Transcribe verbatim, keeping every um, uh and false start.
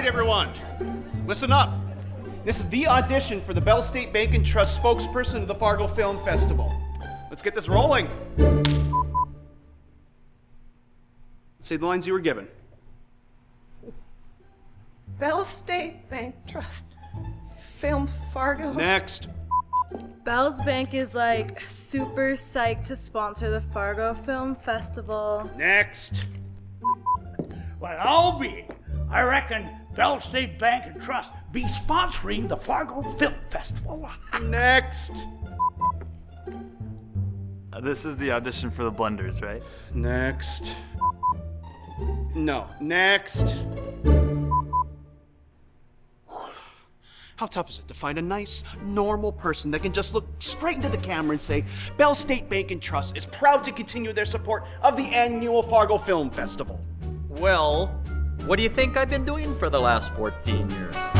right, everyone, listen up. This is the audition for the Bell State Bank and Trust spokesperson of the Fargo Film Festival. Let's get this rolling. Say the lines you were given. Bell State Bank Trust Film Fargo. Next. Bell's Bank is like super psyched to sponsor the Fargo Film Festival. Next. Well, I'll be. I reckon Bell State Bank and Trust be sponsoring the Fargo Film Festival. Next. Uh, this is the audition for the Blenders, right? Next. No. Next. How tough is it to find a nice, normal person that can just look straight into the camera and say, Bell State Bank and Trust is proud to continue their support of the annual Fargo Film Festival? Well, what do you think I've been doing for the last fourteen years?